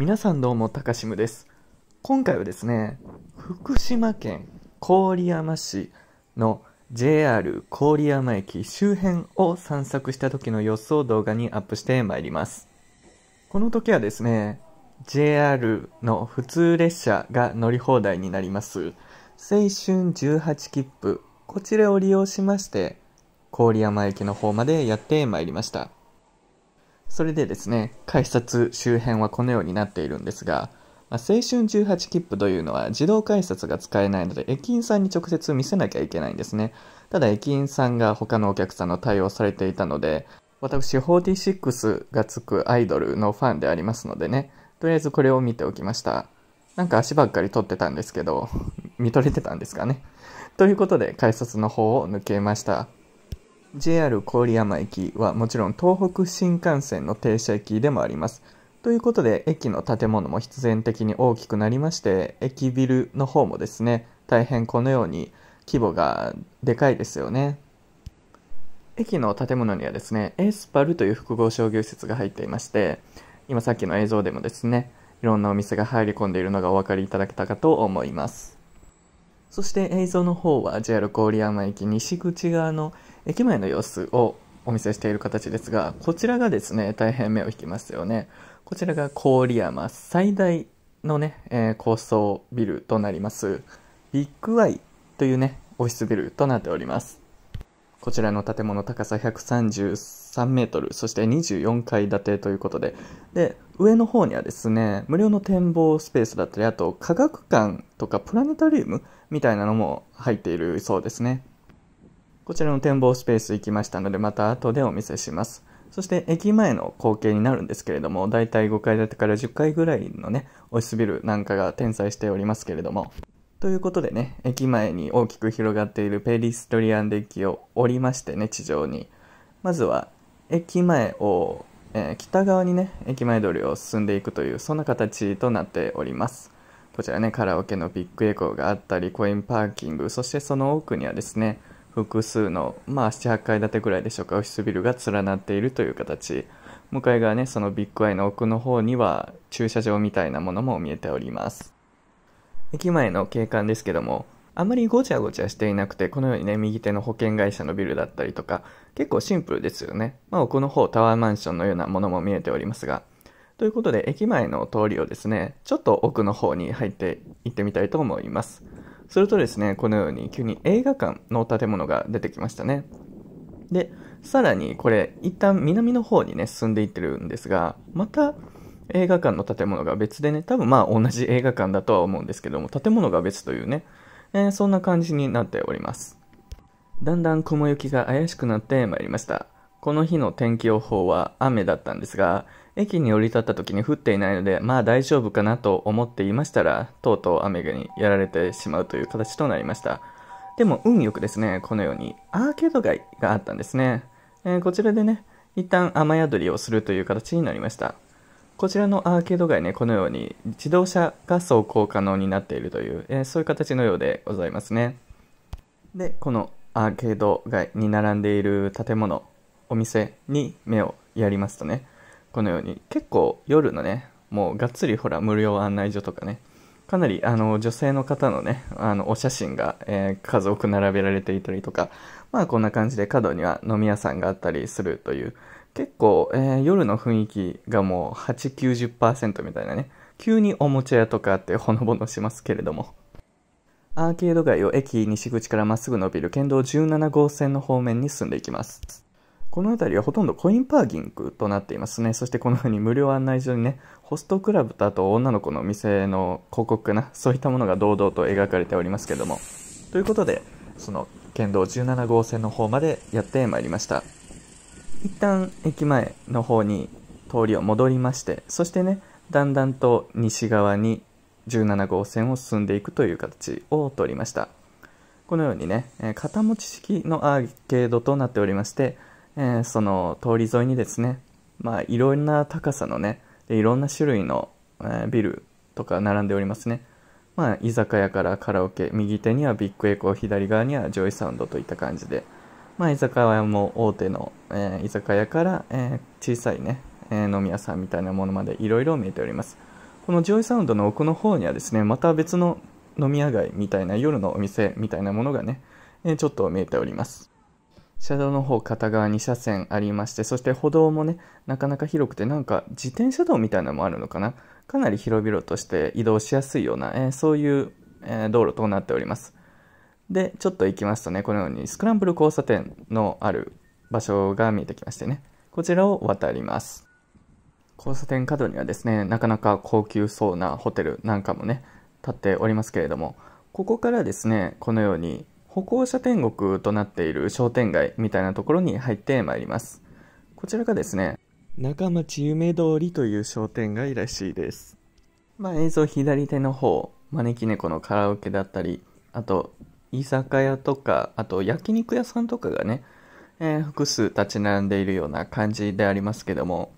皆さんどうも、たかしむです。今回はですね、福島県郡山市の JR 郡山駅周辺を散策した時の様子を動画にアップしてまいります。この時はですね、JR の普通列車が乗り放題になります。青春18切符、こちらを利用しまして、郡山駅の方までやってまいりました。それでですね、改札周辺はこのようになっているんですが、青春18切符というのは自動改札が使えないので、駅員さんに直接見せなきゃいけないんですね。ただ駅員さんが他のお客さんの対応されていたので、私46がつくアイドルのファンでありますのでね、とりあえずこれを見ておきました。なんか足ばっかり取ってたんですけど、見とれてたんですかね。ということで改札の方を抜けました。JR 郡山駅はもちろん東北新幹線の停車駅でもあります。ということで駅の建物も必然的に大きくなりまして、駅ビルの方もですね、大変このように規模がでかいですよね。駅の建物にはですね、エスパルという複合商業施設が入っていまして、今さっきの映像でもですね、いろんなお店が入り込んでいるのがお分かりいただけたかと思います。そして映像の方は JR 郡山駅西口側の駅前の様子をお見せしている形ですが、こちらがですね、大変目を引きますよね。こちらが郡山最大のね、高層ビルとなります。ビッグ Y というね、オフィスビルとなっております。こちらの建物高さ133メートル、そして24階建てということで、で、上の方にはですね、無料の展望スペースだったり、あと科学館とかプラネタリウムみたいなのも入っているそうですね。こちらの展望スペース行きましたので、また後でお見せします。そして駅前の光景になるんですけれども、だいたい5階建てから10階ぐらいのね、オフィスビルなんかが点在しておりますけれども。ということでね、駅前に大きく広がっているペディストリアンデッキを降りましてね、地上に。まずは駅前を、北側にね、駅前通りを進んでいくという、そんな形となっております。こちらね、カラオケのビッグエコーがあったり、コインパーキング、そしてその奥にはですね、複数の、7、8階建てぐらいでしょうか、オフィスビルが連なっているという形。向かい側ね、そのビッグアイの奥の方には駐車場みたいなものも見えております。駅前の景観ですけども、あまりごちゃごちゃしていなくて、このようにね、右手の保険会社のビルだったりとか、結構シンプルですよね。奥の方、タワーマンションのようなものも見えておりますが。ということで、駅前の通りをですね、ちょっと奥の方に入っていってみたいと思います。するとですね、このように急に映画館の建物が出てきましたね。で、さらにこれ、一旦南の方にね、進んでいってるんですが、また、映画館の建物が別でね、多分同じ映画館だとは思うんですけども、建物が別というね、そんな感じになっております。だんだん雲行きが怪しくなってまいりました。この日の天気予報は雨だったんですが、駅に降り立った時に降っていないので、大丈夫かなと思っていましたら、とうとう雨にやられてしまうという形となりました。でも運よくですね、このようにアーケード街があったんですね。こちらでね、一旦雨宿りをするという形になりました。こちらのアーケード街ね、このように自動車が走行可能になっているという、そういう形のようでございますね。で、このアーケード街に並んでいる建物、お店に目をやりますとね、このように結構夜のね、もうがっつりほら無料案内所とかね、かなり女性の方のね、お写真が、数多く並べられていたりとか、こんな感じで角には飲み屋さんがあったりするという、結構、夜の雰囲気がもう8、90% みたいなね、急におもちゃ屋とかあってほのぼのしますけれども、アーケード街を駅西口からまっすぐ伸びる県道17号線の方面に進んでいきます。この辺りはほとんどコインパーキングとなっていますね。そしてこのように無料案内所にね、ホストクラブとあと女の子の店の広告かな、そういったものが堂々と描かれておりますけれども。ということで、その県道17号線の方までやってまいりました。一旦駅前の方に通りを戻りまして、そしてね、だんだんと西側に17号線を進んでいくという形をとりました。このようにね、肩持ち式のアーケードとなっておりまして、その通り沿いにですね、いろんな高さのね、いろんな種類の、ビルとか並んでおりますね。居酒屋からカラオケ、右手にはビッグエコー、左側にはジョイサウンドといった感じで、居酒屋も大手の、居酒屋から、小さいね、飲み屋さんみたいなものまでいろいろ見えております。このジョイサウンドの奥の方にはですね、また別の飲み屋街みたいな夜のお店みたいなものがね、ちょっと見えております。車道の方片側2車線ありまして、そして歩道もね、なかなか広くて、なんか自転車道みたいなのもあるのかな。かなり広々として移動しやすいような、そういう、道路となっております。で、ちょっと行きますとね、このようにスクランブル交差点のある場所が見えてきましてね、こちらを渡ります。交差点角にはですね、なかなか高級そうなホテルなんかもね、立っておりますけれども、ここからですね、このように歩行者天国となっている商店街みたいなところに入ってまいります。こちらがですね、中町夢通りという商店街らしいです。まあ映像左手の方、招き猫のカラオケだったり、あと居酒屋とか、あと焼肉屋さんとかがね、複数立ち並んでいるような感じでありますけども、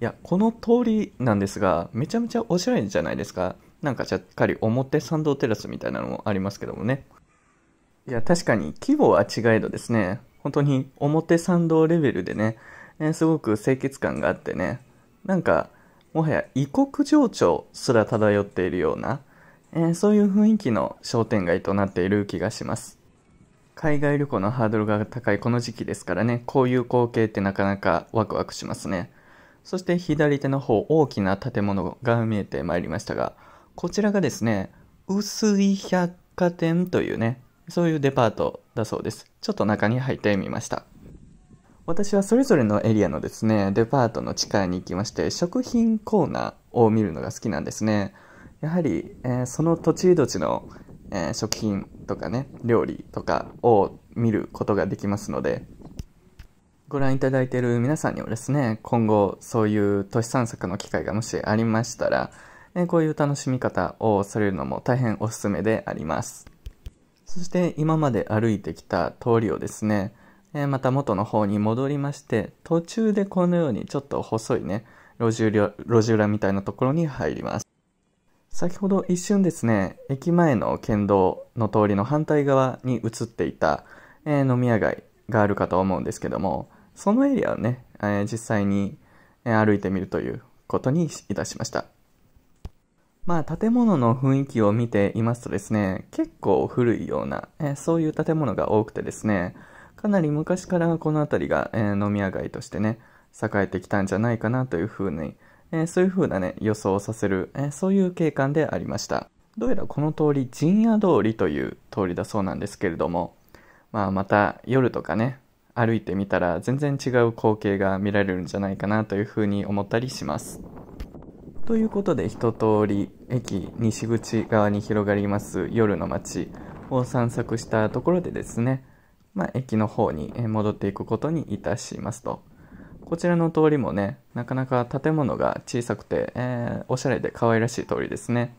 いや、この通りなんですが、めちゃめちゃおしゃれじゃないですか。なんかしっかり表参道テラスみたいなのもありますけどもね。いや、確かに規模は違えどですね、本当に表参道レベルでね、すごく清潔感があってね、なんかもはや異国情緒すら漂っているような、そういう雰囲気の商店街となっている気がします。海外旅行のハードルが高いこの時期ですからね、こういう光景ってなかなかワクワクしますね。そして左手の方、大きな建物が見えてまいりましたが、こちらがですね、薄井百貨店というね、そういうデパートだそうです。ちょっと中に入ってみました。私はそれぞれのエリアのですね、デパートの地下に行きまして、食品コーナーを見るのが好きなんですね。やはり、その土地土地の、食品とかね、料理とかを見ることができますので、ご覧いただいている皆さんにもですね、今後そういう都市散策の機会がもしありましたら、こういう楽しみ方をされるのも大変おすすめであります。そして今まで歩いてきた通りをですね、また元の方に戻りまして、途中でこのようにちょっと細いね、路地裏みたいなところに入ります。先ほど一瞬ですね、駅前の県道の通りの反対側に移っていた、飲み屋街があるかと思うんですけども、そのエリアをね、実際に歩いてみるということにいたしました。まあ建物の雰囲気を見ていますとですね、結構古いような、そういう建物が多くてですね、かなり昔からこの辺りが、飲み屋街としてね、栄えてきたんじゃないかなというふうに、そういうふうなね、予想をさせる、そういう景観でありました。どうやらこの通り、陣屋通りという通りだそうなんですけれども、まあまた夜とかね、歩いてみたら全然違う光景が見られるんじゃないかなというふうに思ったりします。ということで一通り駅西口側に広がります夜の街を散策したところでですね、まあ駅の方に戻っていくことにいたしますと。こちらの通りもね、なかなか建物が小さくて、おしゃれで可愛らしい通りですね。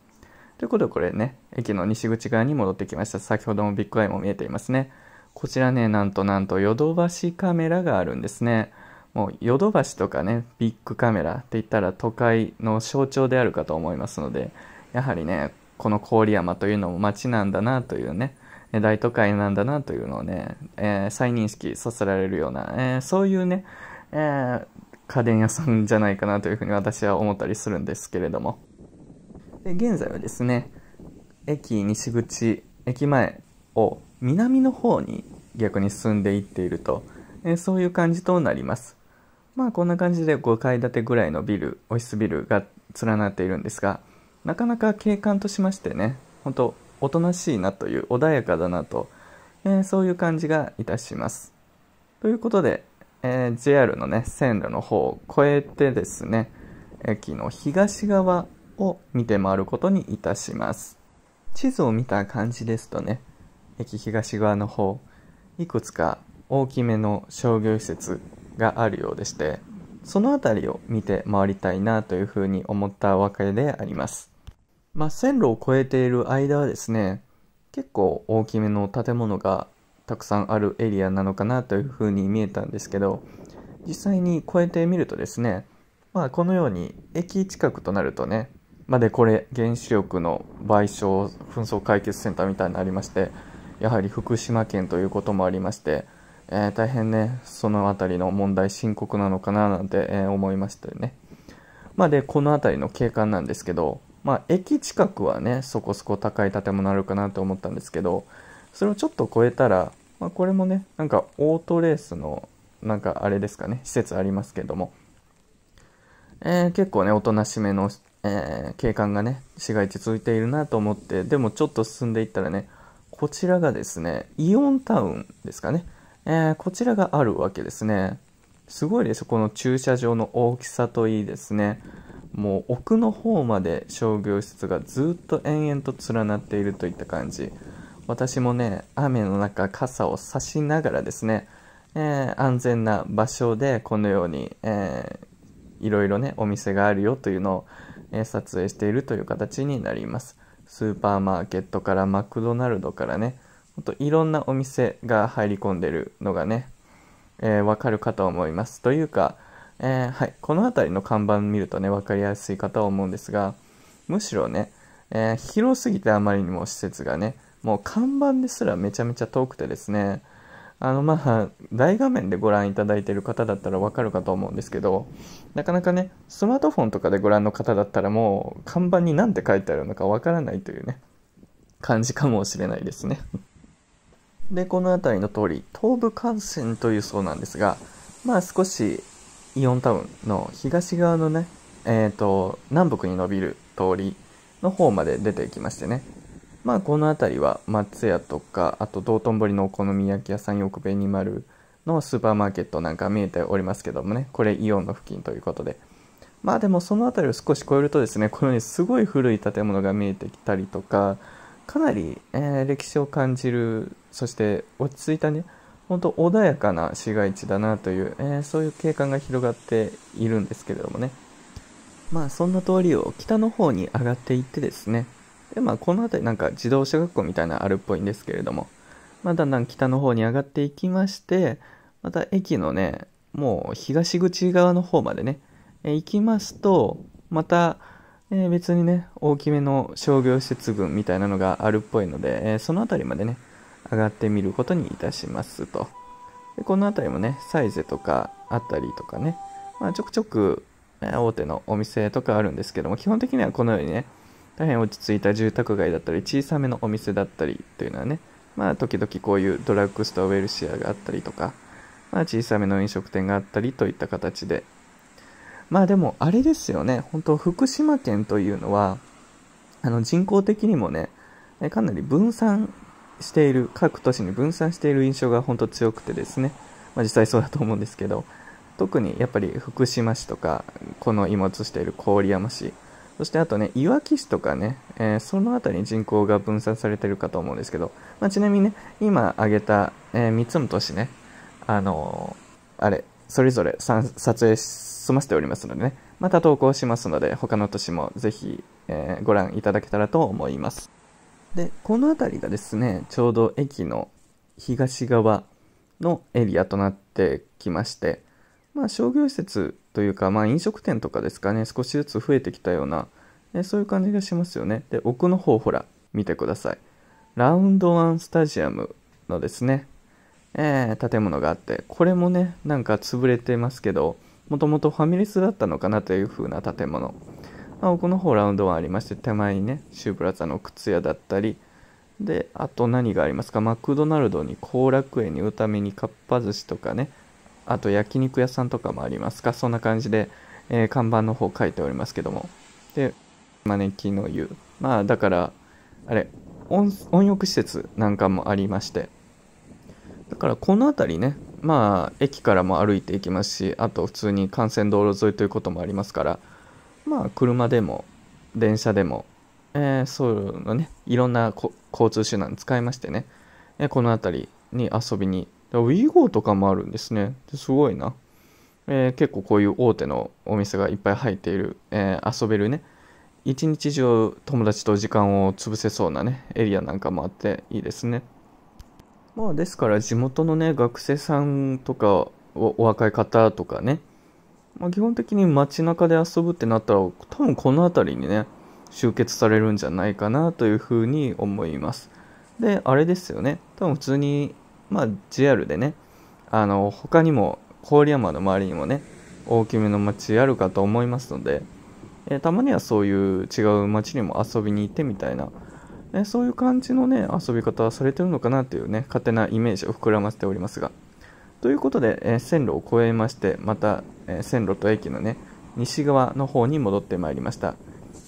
ということでこれね、駅の西口側に戻ってきました。先ほどもビッグアイも見えていますね。こちらね、なんとヨドバシカメラがあるんですね。もうヨドバシとかね、ビッグカメラって言ったら都会の象徴であるかと思いますので、やはりね、この郡山というのも街なんだなというね、大都会なんだなというのをね、再認識させられるような、そういうね、家電屋さんじゃないかなというふうに私は思ったりするんですけれども。で、現在はですね、駅西口、駅前を南の方に逆に進んでいっていると、そういう感じとなります。まあこんな感じで5階建てぐらいのビル、オフィスビルが連なっているんですが、なかなか景観としましてね、本当おとなしいなという、穏やかだなと、そういう感じがいたします。ということで、JR のね、線路の方を越えてですね、駅の東側を見て回ることにいたします。地図を見た感じですとね、駅東側の方、いくつか大きめの商業施設があるようでして、そのあたりを見て回りたいなというふうに思ったわけであります。まあ、線路を越えている間はですね、結構大きめの建物がたくさんあるエリアなのかなというふうに見えたんですけど、実際に越えてみるとですね、まあ、このように駅近くとなるとね、まあ、でこれ原子力の賠償紛争解決センターみたいになりまして、やはり福島県ということもありまして、大変ね、そのあたりの問題深刻なのかななんて、思いましたよね。まあで、このあたりの景観なんですけど、まあ駅近くはねそこそこ高い建物あるかなと思ったんですけど、それをちょっと超えたら、まあ、これもねなんかオートレースのなんかあれですかね、施設ありますけども、結構ねおとなしめの、景観がね市街地続いているなと思って、でもちょっと進んでいったらね、こちらがですねイオンタウンですかね、こちらがあるわけですね。すごいでしょ、この駐車場の大きさといいですね。もう奥の方まで商業施設がずっと延々と連なっているといった感じ。私もね雨の中傘を差しながらですね、安全な場所でこのように、いろいろねお店があるよというのを、撮影しているという形になります。スーパーマーケットからマクドナルドからね、ほんといろんなお店が入り込んでるのがね、わかるかと思います。というか、この辺りの看板見るとね分かりやすいかと思うんですが、むしろね、広すぎてあまりにも施設がね、もう看板ですらめちゃめちゃ遠くてですね、まあ大画面でご覧いただいている方だったら分かるかと思うんですけど、なかなかねスマートフォンとかでご覧の方だったらもう看板に何て書いてあるのか分からないというね感じかもしれないですね。でこの辺りの通り東武幹線というそうなんですが、まあ少しイオンタウンの東側のね、南北に伸びる通りの方まで出てきましてね、まあこの辺りは松屋とか、あと道頓堀のお好み焼き屋さん、横紅丸のスーパーマーケットなんか見えておりますけどもね、これイオンの付近ということで、まあでもその辺りを少し越えるとですね、このようにすごい古い建物が見えてきたりとか、かなり、歴史を感じる、そして落ち着いたね本当穏やかな市街地だなという、そういう景観が広がっているんですけれどもね、まあそんな通りを北の方に上がっていってですね、でまあこの辺りなんか自動車学校みたいなのあるっぽいんですけれども、まあ、だんだん北の方に上がっていきまして、また駅のねもう東口側の方までね、行きますとまた別にね大きめの商業施設群みたいなのがあるっぽいので、その辺りまでね上がってみることにいたしますと。でこの辺りもねサイゼとかあったりとかね、まあ、ちょくちょく大手のお店とかあるんですけども、基本的にはこのようにね大変落ち着いた住宅街だったり小さめのお店だったりというのはね、まあ時々こういうドラッグストアウェルシアがあったりとか、まあ、小さめの飲食店があったりといった形で、まあでもあれですよね、本当福島県というのは人口的にもねかなり分散している、各都市に分散している印象が本当強くてですね、まあ、実際そうだと思うんですけど、特にやっぱり福島市とかこの今映している郡山市、そしてあとねいわき市とかね、その辺りに人口が分散されているかと思うんですけど、まあ、ちなみにね今挙げた、3つの都市ねあれそれぞれ撮影済ませておりますのでね、また投稿しますので他の都市もぜひ、ご覧いただけたらと思います。でこの辺りがですねちょうど駅の東側のエリアとなってきまして、まあ、商業施設というか、まあ、飲食店とかですかね少しずつ増えてきたような、そういう感じがしますよね。で奥の方ほら見てください、ラウンドワンスタジアムのですね、建物があって、これもねなんか潰れてますけど、もともとファミレスだったのかなという風な建物、まあ、奥の方ラウンドワンありまして、手前にねシュープラザの靴屋だったりで、あと何がありますか、マクドナルドに後楽園に歌目にかっぱ寿司とかね、あと焼肉屋さんとかもありますか、そんな感じで、看板の方書いておりますけども、で招きの湯、まあだからあれ温浴施設なんかもありまして、だからこの辺りねまあ駅からも歩いていきますし、あと普通に幹線道路沿いということもありますから、まあ車でも電車でも、そういうのねいろんな交通手段使いましてね、この辺りに遊びにWeGo とかもあるんですね。すごいな、結構こういう大手のお店がいっぱい入っている、遊べるね一日中友達と時間を潰せそうなねエリアなんかもあっていいですね。まあですから地元のね学生さんとかお若い方とかね、まあ、基本的に街中で遊ぶってなったら多分この辺りにね集結されるんじゃないかなというふうに思います。であれですよね、多分普通にまあ、JR でね他にも郡山の周りにもね大きめの街あるかと思いますので、たまにはそういう違う街にも遊びに行ってみたいな、そういう感じのね遊び方されてるのかなというね勝手なイメージを膨らませておりますが、ということで、線路を越えましてまた、線路と駅のね西側の方に戻ってまいりました。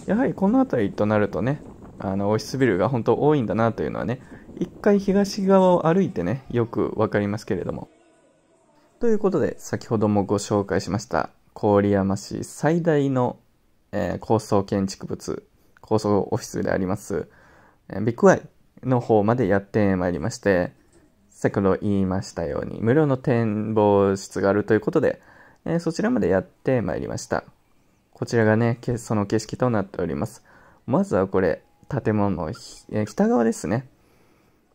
やはりこの辺りとなるとねオフィスビルが本当多いんだなというのはね一回東側を歩いてねよく分かりますけれども、ということで先ほどもご紹介しました郡山市最大の、高層建築物高層オフィスでありますビッグアイの方までやってまいりまして、先ほど言いましたように無料の展望室があるということで、そちらまでやってまいりました。こちらがねその景色となっております。まずはこれ建物の、北側ですね、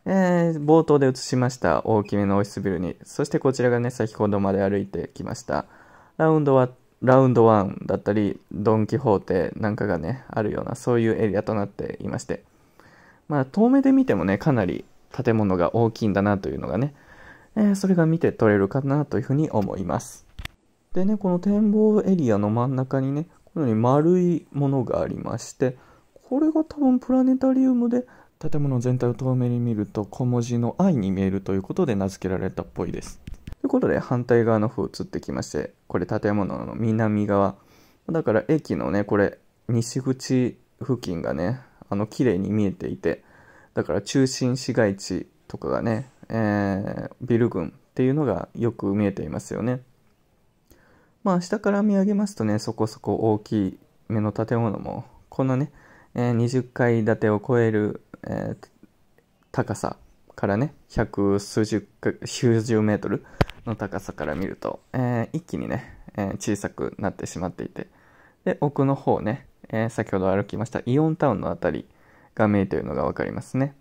冒頭で映しました大きめのオフィスビルに、そしてこちらがね先ほどまで歩いてきましたラウンドワンだったりドン・キホーテなんかがねあるようなそういうエリアとなっていまして、まあ遠目で見てもねかなり建物が大きいんだなというのがね、それが見て取れるかなというふうに思います。でねこの展望エリアの真ん中にねこのように丸いものがありまして、これが多分プラネタリウムで建物全体を遠目に見ると小文字の I に見えるということで名付けられたっぽいです。ということで反対側の方移ってきまして、これ建物の南側だから駅のねこれ西口付近がね綺麗に見えていて、だから中心市街地とかがね、ビル群っていうのがよく見えていますよね。まあ下から見上げますとねそこそこ大きめの建物もこんなね、20階建てを超える、高さからね190メートルの高さから見ると、一気にね、小さくなってしまっていて、で奥の方ね、先ほど歩きましたイオンタウンのあたりが見えているのが分かりますね。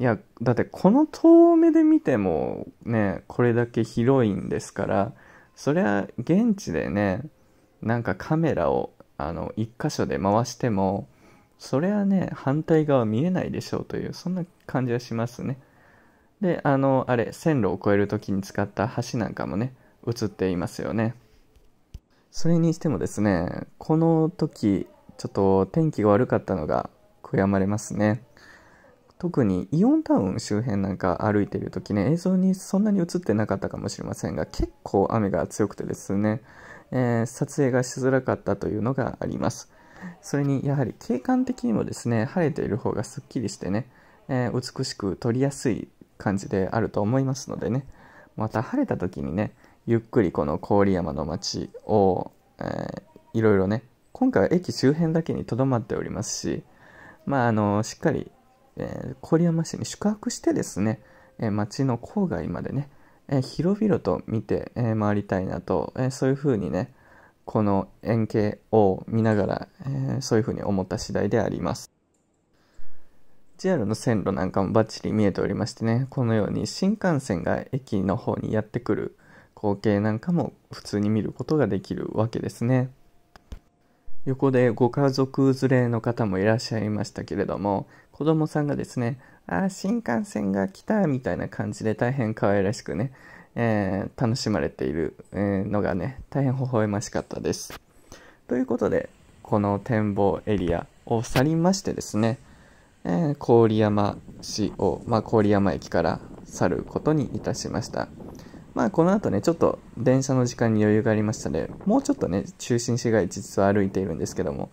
いやだってこの遠目で見てもねこれだけ広いんですから、そりゃ現地でねなんかカメラを一箇所で回してもそれはね反対側見えないでしょうというそんな感じはしますね。であれ線路を越える時に使った橋なんかもね映っていますよね。それにしてもですねこの時ちょっと天気が悪かったのが悔やまれますね。特にイオンタウン周辺なんか歩いている時ね映像にそんなに映ってなかったかもしれませんが、結構雨が強くてですね、撮影がしづらかったというのがあります。それにやはり景観的にもですね晴れている方がすっきりしてね、美しく撮りやすい感じであると思いますのでね、また晴れた時にねゆっくりこの郡山の街を、いろいろね今回は駅周辺だけにとどまっておりますし、まあしっかり、郡山市に宿泊してですね、街の郊外までね、広々と見て、回りたいなと、そういうふうにねこの円形を見ながら、そういうふうに思った次第であります。 JR の線路なんかもバッチリ見えておりましてね、このように新幹線が駅の方にやってくる光景なんかも普通に見ることができるわけですね。横でご家族連れの方もいらっしゃいましたけれども、子供さんがですね新幹線が来たみたいな感じで大変可愛らしくね、楽しまれているのがね大変微笑ましかったです。ということでこの展望エリアを去りましてですね、郡山市を、郡山駅から去ることにいたしました。この後ねちょっと電車の時間に余裕がありましたのでもうちょっとね中心市街地実は歩いているんですけども、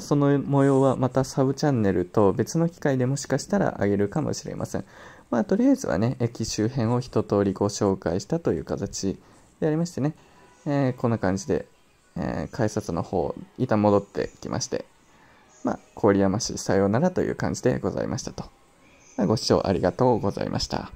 その模様はまたサブチャンネルと別の機会でもしかしたら上げるかもしれません。とりあえずはね駅周辺を一通りご紹介したという形でありましてね、こんな感じで、改札の方一旦戻ってきまして、郡山市さようならという感じでございましたと。ご視聴ありがとうございました。